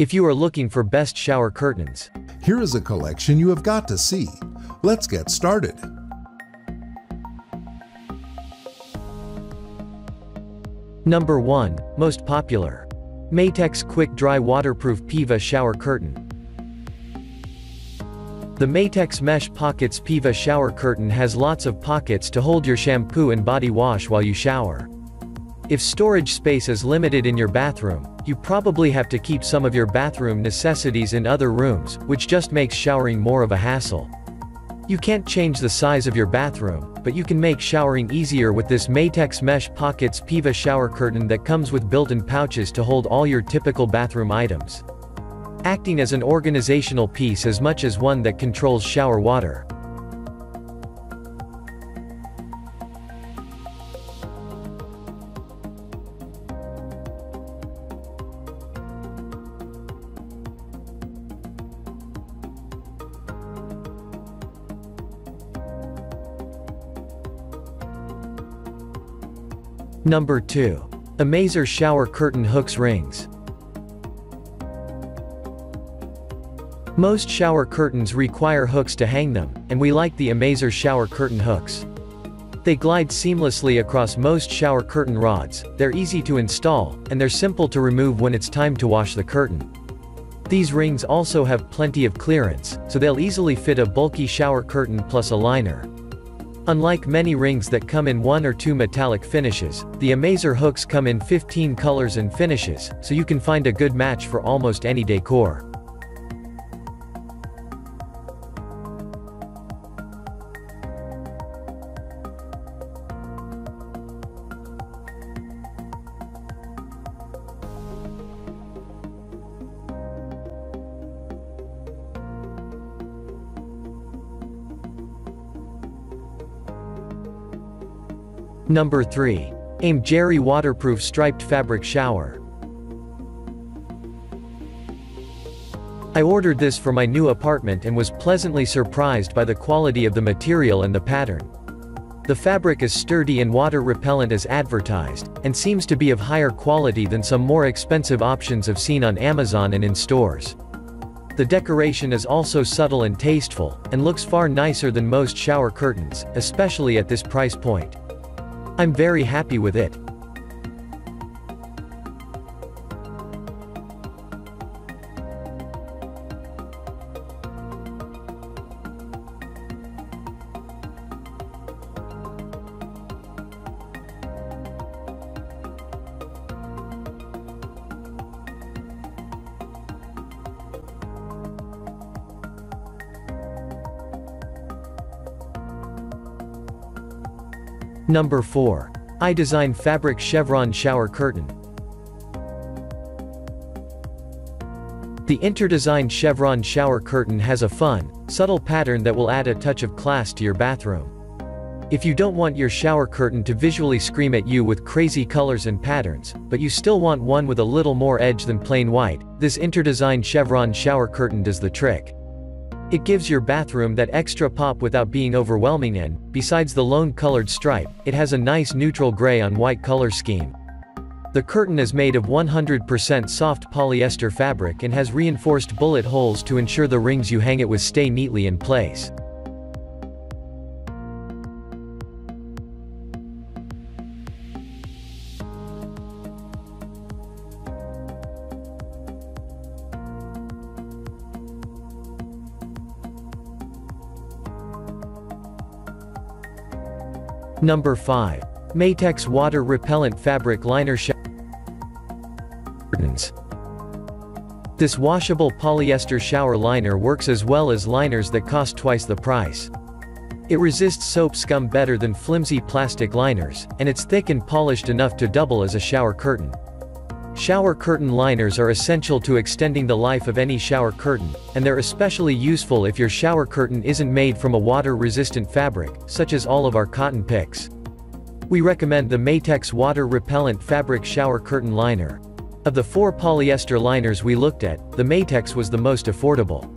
if you are looking for best shower curtains. Here is a collection you have got to see. Let's get started. Number 1. Most popular. Maytex Quick Dry Waterproof Piva Shower Curtain. The Maytex Mesh Pockets Piva Shower Curtain has lots of pockets to hold your shampoo and body wash while you shower. If storage space is limited in your bathroom, you probably have to keep some of your bathroom necessities in other rooms, which just makes showering more of a hassle. You can't change the size of your bathroom, but you can make showering easier with this Maytex Mesh Pockets Piva Shower Curtain that comes with built-in pouches to hold all your typical bathroom items. Acting as an organizational piece as much as one that controls shower water. Number 2. Amazer Shower Curtain Hooks Rings. Most shower curtains require hooks to hang them, and we like the Amazer Shower Curtain Hooks. They glide seamlessly across most shower curtain rods, they're easy to install, and they're simple to remove when it's time to wash the curtain. These rings also have plenty of clearance, so they'll easily fit a bulky shower curtain plus a liner. Unlike many rings that come in one or two metallic finishes, the Amazer hooks come in 15 colors and finishes, so you can find a good match for almost any decor. Number 3. Aimjerry Waterproof Striped Fabric Shower. I ordered this for my new apartment and was pleasantly surprised by the quality of the material and the pattern. The fabric is sturdy and water repellent as advertised, and seems to be of higher quality than some more expensive options I've seen on Amazon and in stores. The decoration is also subtle and tasteful, and looks far nicer than most shower curtains, especially at this price point. I'm very happy with it. Number 4. IDesign Fabric Chevron Shower Curtain. The InterDesign Chevron Shower Curtain has a fun, subtle pattern that will add a touch of class to your bathroom. If you don't want your shower curtain to visually scream at you with crazy colors and patterns, but you still want one with a little more edge than plain white, this InterDesign Chevron Shower Curtain does the trick. It gives your bathroom that extra pop without being overwhelming, and, besides the lone colored stripe, it has a nice neutral gray on white color scheme. The curtain is made of 100% soft polyester fabric and has reinforced bullet holes to ensure the rings you hang it with stay neatly in place. Number 5. Maytex Water Repellent Fabric Liner Shower Curtains. This washable polyester shower liner works as well as liners that cost twice the price. It resists soap scum better than flimsy plastic liners, and it's thick and polished enough to double as a shower curtain. Shower curtain liners are essential to extending the life of any shower curtain, and they're especially useful if your shower curtain isn't made from a water-resistant fabric, such as all of our cotton picks. We recommend the Maytex Water Repellent Fabric Shower Curtain Liner. Of the 4 polyester liners we looked at, the Maytex was the most affordable.